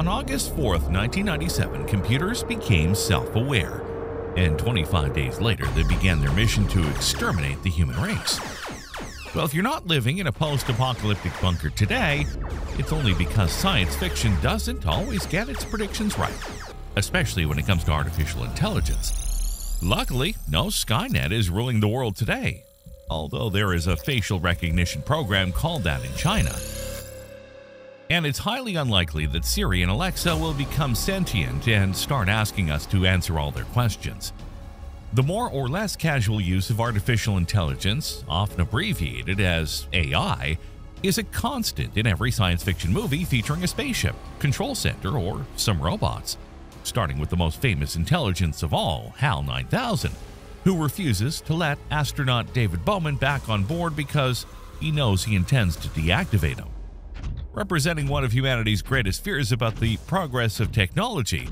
On August 4, 1997, computers became self-aware, and 25 days later they began their mission to exterminate the human race. Well, if you're not living in a post-apocalyptic bunker today, it's only because science fiction doesn't always get its predictions right, especially when it comes to artificial intelligence. Luckily, no Skynet is ruling the world today, although there is a facial recognition program called that in China. And it's highly unlikely that Siri and Alexa will become sentient and start asking us to answer all their questions. The more or less casual use of artificial intelligence, often abbreviated as AI, is a constant in every science fiction movie featuring a spaceship, control center, or some robots, starting with the most famous intelligence of all, HAL 9000, who refuses to let astronaut David Bowman back on board because he knows he intends to deactivate him. Representing one of humanity's greatest fears about the progress of technology,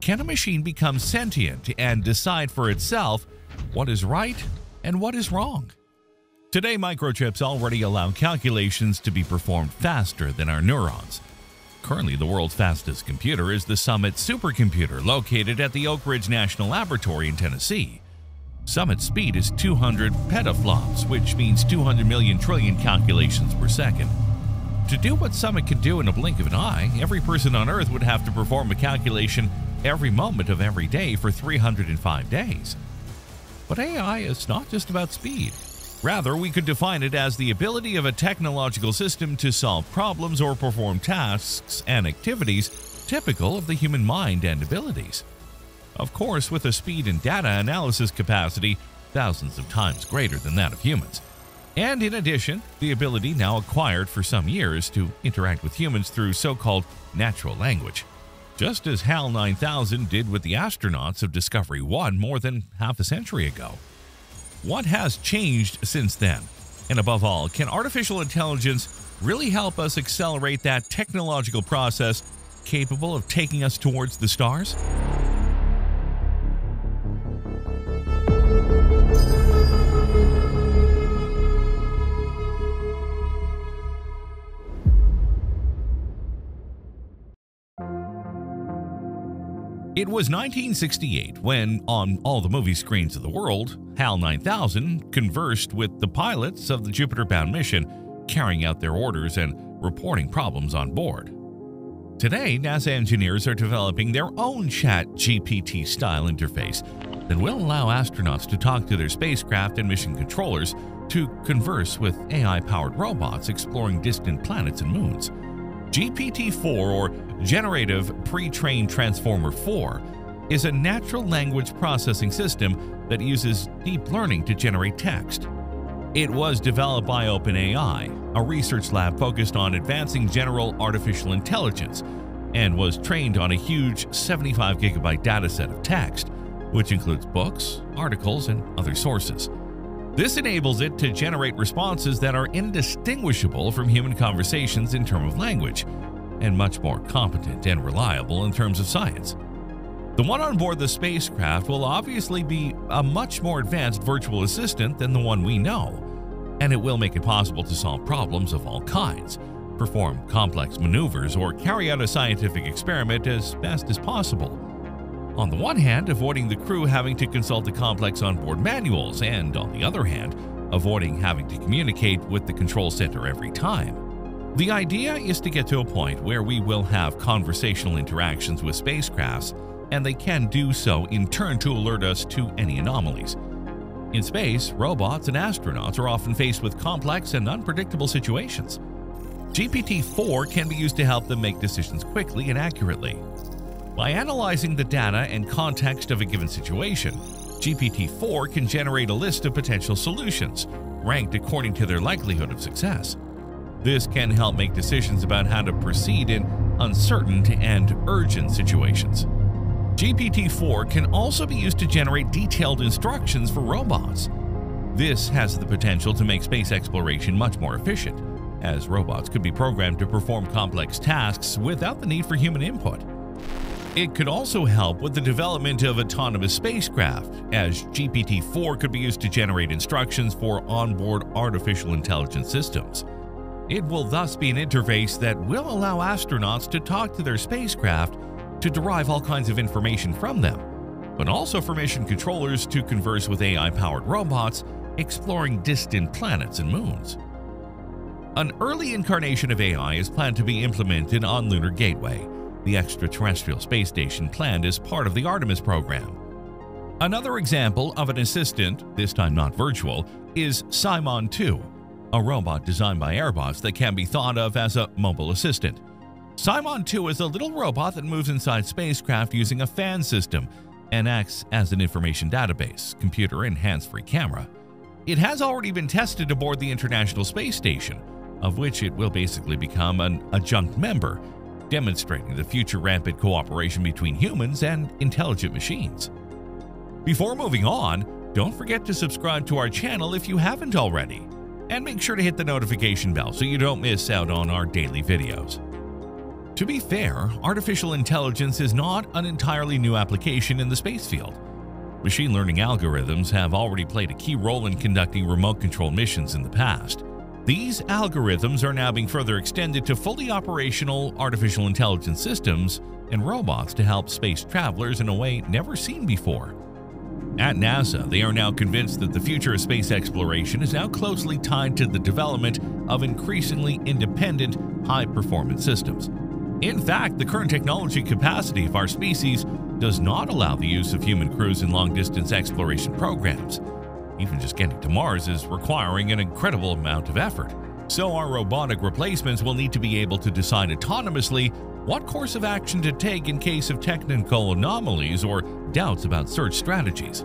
can a machine become sentient and decide for itself what is right and what is wrong? Today, microchips already allow calculations to be performed faster than our neurons. Currently, the world's fastest computer is the Summit supercomputer located at the Oak Ridge National Laboratory in Tennessee. Summit's speed is 200 petaflops, which means 200 million trillion calculations per second. To do what Summit can do in a blink of an eye, every person on Earth would have to perform a calculation every moment of every day for 305 days. But AI is not just about speed. Rather, we could define it as the ability of a technological system to solve problems or perform tasks and activities typical of the human mind and abilities. Of course, with a speed and data analysis capacity thousands of times greater than that of humans. And in addition, the ability now acquired for some years to interact with humans through so-called natural language. Just as HAL 9000 did with the astronauts of Discovery One more than half a century ago. What has changed since then? And above all, can artificial intelligence really help us accelerate that technological process capable of taking us towards the stars? It was 1968 when, on all the movie screens of the world, HAL 9000 conversed with the pilots of the Jupiter-bound mission, carrying out their orders and reporting problems on board. Today, NASA engineers are developing their own ChatGPT-style interface that will allow astronauts to talk to their spacecraft and mission controllers to converse with AI-powered robots exploring distant planets and moons. GPT-4, or Generative Pre-trained Transformer 4, is a natural language processing system that uses deep learning to generate text. It was developed by OpenAI, a research lab focused on advancing general artificial intelligence, and was trained on a huge 75-gigabyte dataset of text, which includes books, articles, and other sources. This enables it to generate responses that are indistinguishable from human conversations in terms of language, and much more competent and reliable in terms of science. The one on board the spacecraft will obviously be a much more advanced virtual assistant than the one we know, and it will make it possible to solve problems of all kinds, perform complex maneuvers, or carry out a scientific experiment as best as possible. On the one hand, avoiding the crew having to consult the complex onboard manuals, and on the other hand, avoiding having to communicate with the control center every time. The idea is to get to a point where we will have conversational interactions with spacecrafts, and they can do so in turn to alert us to any anomalies. In space, robots and astronauts are often faced with complex and unpredictable situations. GPT-4 can be used to help them make decisions quickly and accurately. By analyzing the data and context of a given situation, GPT-4 can generate a list of potential solutions, ranked according to their likelihood of success. This can help make decisions about how to proceed in uncertain and urgent situations. GPT-4 can also be used to generate detailed instructions for robots. This has the potential to make space exploration much more efficient, as robots could be programmed to perform complex tasks without the need for human input. It could also help with the development of autonomous spacecraft, as GPT-4 could be used to generate instructions for onboard artificial intelligence systems. It will thus be an interface that will allow astronauts to talk to their spacecraft to derive all kinds of information from them, but also for mission controllers to converse with AI-powered robots exploring distant planets and moons. An early incarnation of AI is planned to be implemented on Lunar Gateway, the extraterrestrial space station planned as part of the Artemis program. Another example of an assistant, this time not virtual, is Cimon 2, a robot designed by Airbus that can be thought of as a mobile assistant. Cimon 2 is a little robot that moves inside spacecraft using a fan system and acts as an information database, computer, and hands-free camera. It has already been tested aboard the International Space Station, of which it will basically become an adjunct member, demonstrating the future rapid cooperation between humans and intelligent machines. Before moving on, don't forget to subscribe to our channel if you haven't already, and make sure to hit the notification bell so you don't miss out on our daily videos. To be fair, artificial intelligence is not an entirely new application in the space field. Machine learning algorithms have already played a key role in conducting remote control missions in the past. These algorithms are now being further extended to fully operational artificial intelligence systems and robots to help space travelers in a way never seen before. At NASA, they are now convinced that the future of space exploration is now closely tied to the development of increasingly independent, high-performance systems. In fact, the current technology capacity of our species does not allow the use of human crews in long-distance exploration programs. Even just getting to Mars is requiring an incredible amount of effort. So our robotic replacements will need to be able to decide autonomously what course of action to take in case of technical anomalies or doubts about search strategies.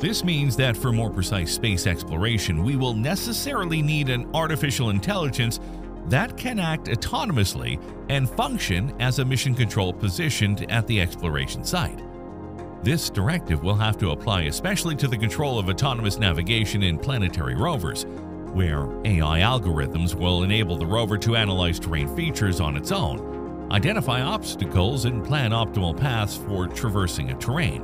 This means that for more precise space exploration, we will necessarily need an artificial intelligence that can act autonomously and function as a mission control positioned at the exploration site. This directive will have to apply especially to the control of autonomous navigation in planetary rovers, where AI algorithms will enable the rover to analyze terrain features on its own, identify obstacles, and plan optimal paths for traversing a terrain.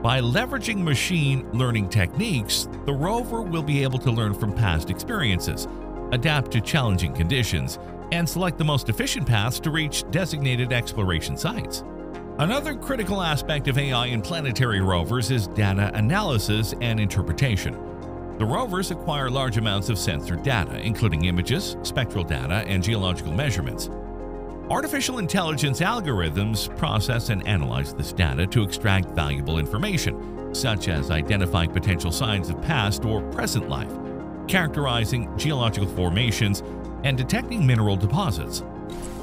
By leveraging machine learning techniques, the rover will be able to learn from past experiences, adapt to challenging conditions, and select the most efficient paths to reach designated exploration sites. Another critical aspect of AI in planetary rovers is data analysis and interpretation. The rovers acquire large amounts of sensor data, including images, spectral data, and geological measurements. Artificial intelligence algorithms process and analyze this data to extract valuable information, such as identifying potential signs of past or present life, characterizing geological formations, and detecting mineral deposits.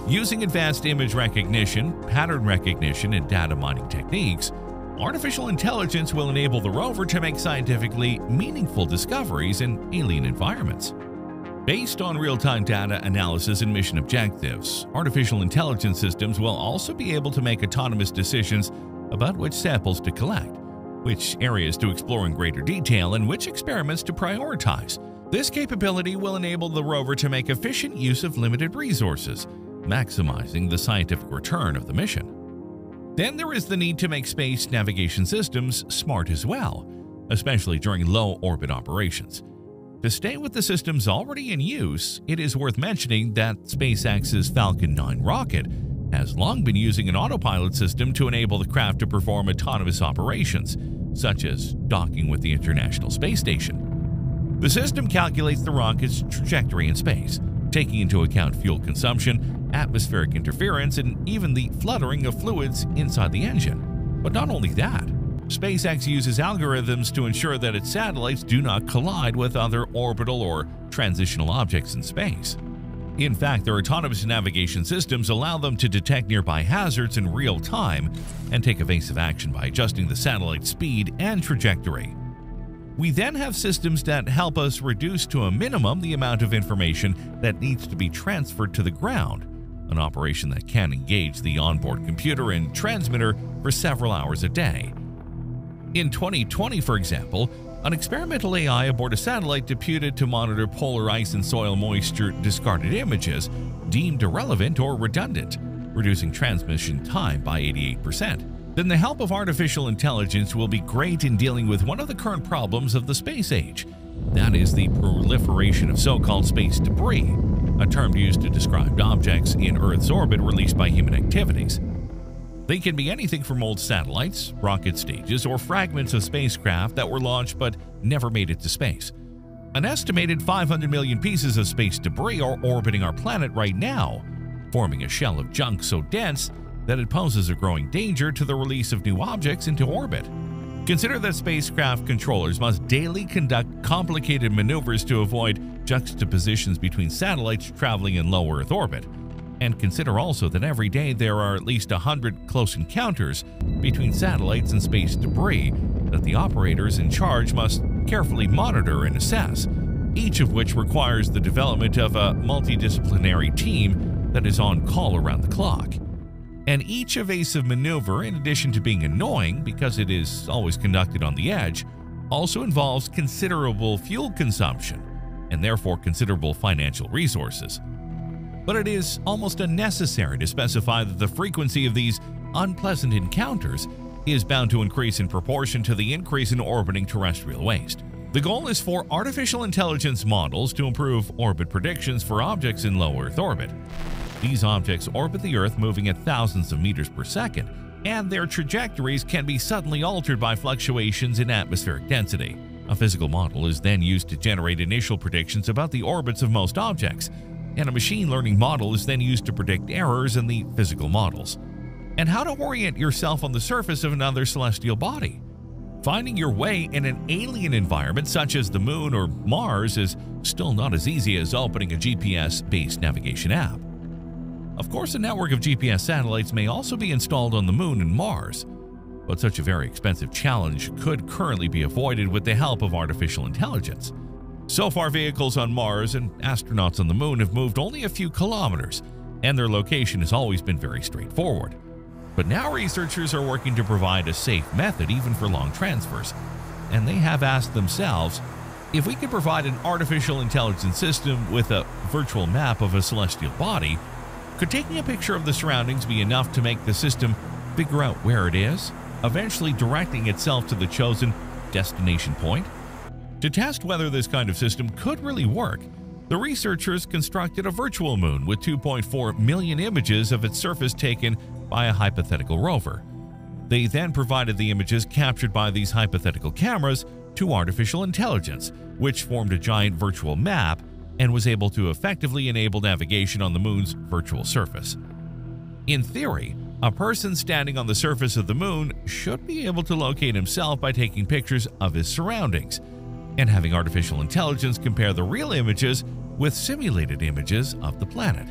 Using advanced image recognition, pattern recognition, and data mining techniques, artificial intelligence will enable the rover to make scientifically meaningful discoveries in alien environments. Based on real-time data analysis and mission objectives, artificial intelligence systems will also be able to make autonomous decisions about which samples to collect, which areas to explore in greater detail, and which experiments to prioritize. This capability will enable the rover to make efficient use of limited resources, maximizing the scientific return of the mission. Then there is the need to make space navigation systems smart as well, especially during low-orbit operations. To stay with the systems already in use, it is worth mentioning that SpaceX's Falcon 9 rocket has long been using an autopilot system to enable the craft to perform autonomous operations, such as docking with the International Space Station. The system calculates the rocket's trajectory in space, taking into account fuel consumption, atmospheric interference, and even the fluttering of fluids inside the engine. But not only that, SpaceX uses algorithms to ensure that its satellites do not collide with other orbital or transitional objects in space. In fact, their autonomous navigation systems allow them to detect nearby hazards in real time and take evasive action by adjusting the satellite's speed and trajectory. We then have systems that help us reduce to a minimum the amount of information that needs to be transferred to the ground, an operation that can engage the onboard computer and transmitter for several hours a day. In 2020, for example, an experimental AI aboard a satellite deputed to monitor polar ice and soil moisture discarded images deemed irrelevant or redundant, reducing transmission time by 88%. Then the help of artificial intelligence will be great in dealing with one of the current problems of the space age, that is the proliferation of so-called space debris, a term used to describe objects in Earth's orbit released by human activities. They can be anything from old satellites, rocket stages, or fragments of spacecraft that were launched but never made it to space. An estimated 500 million pieces of space debris are orbiting our planet right now, forming a shell of junk so dense that it poses a growing danger to the release of new objects into orbit. Consider that spacecraft controllers must daily conduct complicated maneuvers to avoid juxtapositions between satellites traveling in low Earth orbit. And consider also that every day there are at least 100 close encounters between satellites and space debris that the operators in charge must carefully monitor and assess, each of which requires the development of a multidisciplinary team that is on call around the clock. And each evasive maneuver, in addition to being annoying because it is always conducted on the edge, also involves considerable fuel consumption and therefore considerable financial resources. But it is almost unnecessary to specify that the frequency of these unpleasant encounters is bound to increase in proportion to the increase in orbiting terrestrial waste. The goal is for artificial intelligence models to improve orbit predictions for objects in low Earth orbit. These objects orbit the Earth moving at thousands of meters per second, and their trajectories can be suddenly altered by fluctuations in atmospheric density. A physical model is then used to generate initial predictions about the orbits of most objects, and a machine learning model is then used to predict errors in the physical models. And how to orient yourself on the surface of another celestial body. Finding your way in an alien environment such as the Moon or Mars is still not as easy as opening a GPS-based navigation app. Of course, a network of GPS satellites may also be installed on the Moon and Mars, but such a very expensive challenge could currently be avoided with the help of artificial intelligence. So far, vehicles on Mars and astronauts on the Moon have moved only a few kilometers, and their location has always been very straightforward. But now researchers are working to provide a safe method even for long transfers, and they have asked themselves, if we could provide an artificial intelligence system with a virtual map of a celestial body, could taking a picture of the surroundings be enough to make the system figure out where it is, eventually directing itself to the chosen destination point? To test whether this kind of system could really work, the researchers constructed a virtual moon with 2.4 million images of its surface taken by a hypothetical rover. They then provided the images captured by these hypothetical cameras to artificial intelligence, which formed a giant virtual map and was able to effectively enable navigation on the Moon's virtual surface. In theory, a person standing on the surface of the Moon should be able to locate himself by taking pictures of his surroundings and having artificial intelligence compare the real images with simulated images of the planet.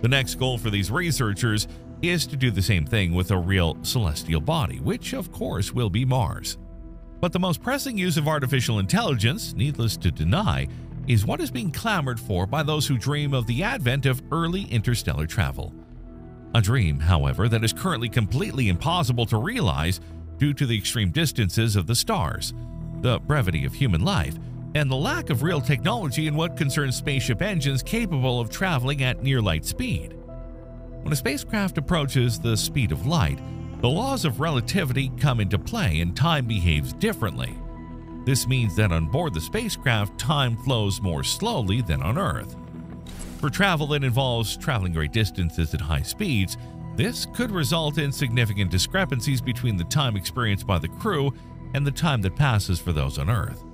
The next goal for these researchers is to do the same thing with a real celestial body, which of course will be Mars. But the most pressing use of artificial intelligence, needless to deny, is what is being clamored for by those who dream of the advent of early interstellar travel. A dream, however, that is currently completely impossible to realize due to the extreme distances of the stars, the brevity of human life, and the lack of real technology in what concerns spaceship engines capable of traveling at near-light speed. When a spacecraft approaches the speed of light, the laws of relativity come into play and time behaves differently. This means that on board the spacecraft, time flows more slowly than on Earth. For travel that involves traveling great distances at high speeds, this could result in significant discrepancies between the time experienced by the crew and the time that passes for those on Earth.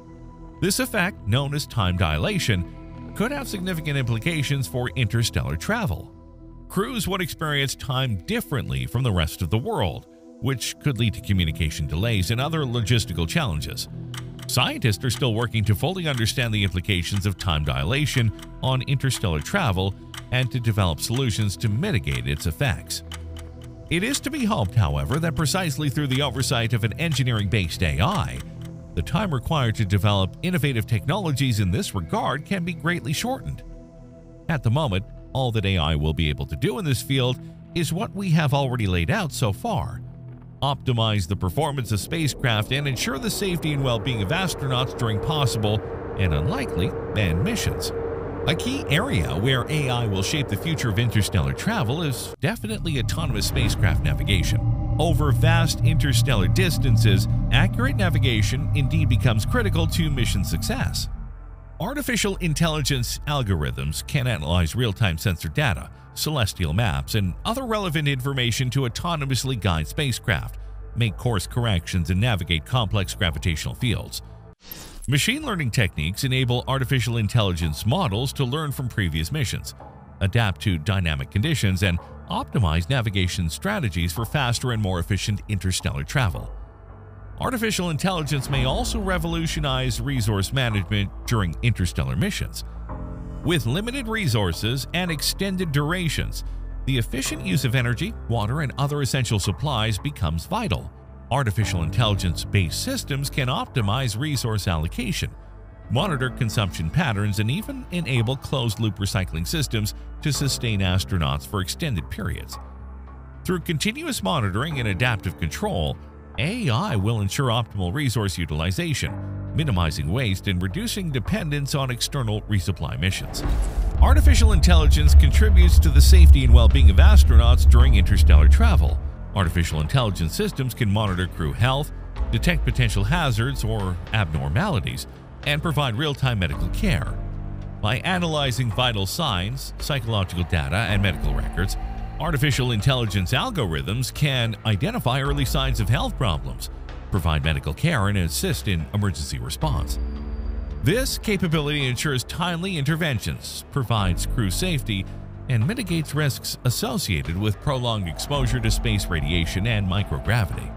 This effect, known as time dilation, could have significant implications for interstellar travel. Crews would experience time differently from the rest of the world, which could lead to communication delays and other logistical challenges. Scientists are still working to fully understand the implications of time dilation on interstellar travel and to develop solutions to mitigate its effects. It is to be hoped, however, that precisely through the oversight of an engineering-based AI, the time required to develop innovative technologies in this regard can be greatly shortened. At the moment, all that AI will be able to do in this field is what we have already laid out so far: optimize the performance of spacecraft and ensure the safety and well-being of astronauts during possible and unlikely manned missions. A key area where AI will shape the future of interstellar travel is definitely autonomous spacecraft navigation. Over vast interstellar distances, accurate navigation indeed becomes critical to mission success. Artificial intelligence algorithms can analyze real-time sensor data, celestial maps, and other relevant information to autonomously guide spacecraft, make course corrections, and navigate complex gravitational fields. Machine learning techniques enable artificial intelligence models to learn from previous missions, adapt to dynamic conditions, and optimize navigation strategies for faster and more efficient interstellar travel. Artificial intelligence may also revolutionize resource management during interstellar missions. With limited resources and extended durations, the efficient use of energy, water, and other essential supplies becomes vital. Artificial intelligence-based systems can optimize resource allocation, monitor consumption patterns, and even enable closed-loop recycling systems to sustain astronauts for extended periods. Through continuous monitoring and adaptive control, AI will ensure optimal resource utilization, minimizing waste, and reducing dependence on external resupply missions. Artificial intelligence contributes to the safety and well-being of astronauts during interstellar travel. Artificial intelligence systems can monitor crew health, detect potential hazards or abnormalities, and provide real-time medical care. By analyzing vital signs, psychological data, and medical records, artificial intelligence algorithms can identify early signs of health problems, provide medical care, and assist in emergency response. This capability ensures timely interventions, provides crew safety, and mitigates risks associated with prolonged exposure to space radiation and microgravity.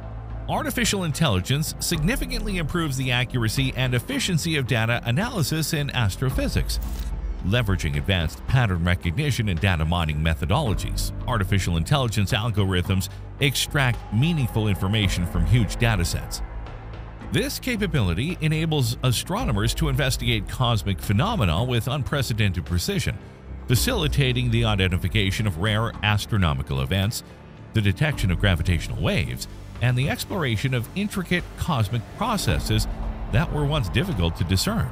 Artificial intelligence significantly improves the accuracy and efficiency of data analysis in astrophysics. Leveraging advanced pattern recognition and data mining methodologies, artificial intelligence algorithms extract meaningful information from huge datasets. This capability enables astronomers to investigate cosmic phenomena with unprecedented precision, facilitating the identification of rare astronomical events, the detection of gravitational waves, and the exploration of intricate cosmic processes that were once difficult to discern.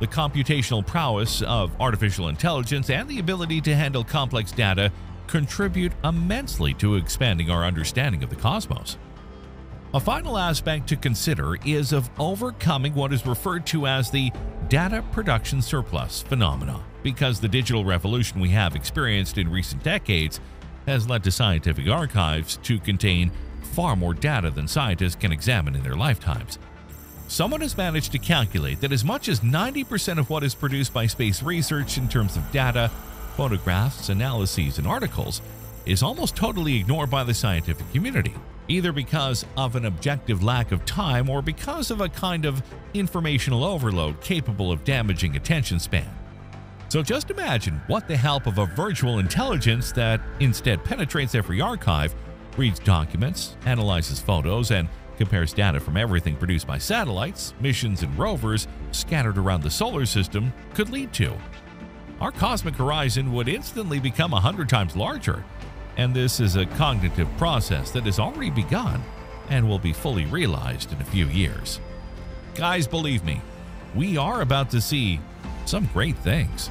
The computational prowess of artificial intelligence and the ability to handle complex data contribute immensely to expanding our understanding of the cosmos. A final aspect to consider is of overcoming what is referred to as the data production surplus phenomena, because the digital revolution we have experienced in recent decades has led to scientific archives to contain far more data than scientists can examine in their lifetimes. Someone has managed to calculate that as much as 90% of what is produced by space research in terms of data, photographs, analyses, and articles is almost totally ignored by the scientific community, either because of an objective lack of time or because of a kind of informational overload capable of damaging attention span. So just imagine what the help of a virtual intelligence that instead penetrates every archive, reads documents, analyzes photos, and compares data from everything produced by satellites, missions, and rovers scattered around the solar system could lead to. Our cosmic horizon would instantly become 100 times larger, and this is a cognitive process that has already begun and will be fully realized in a few years. Guys, believe me, we are about to see some great things.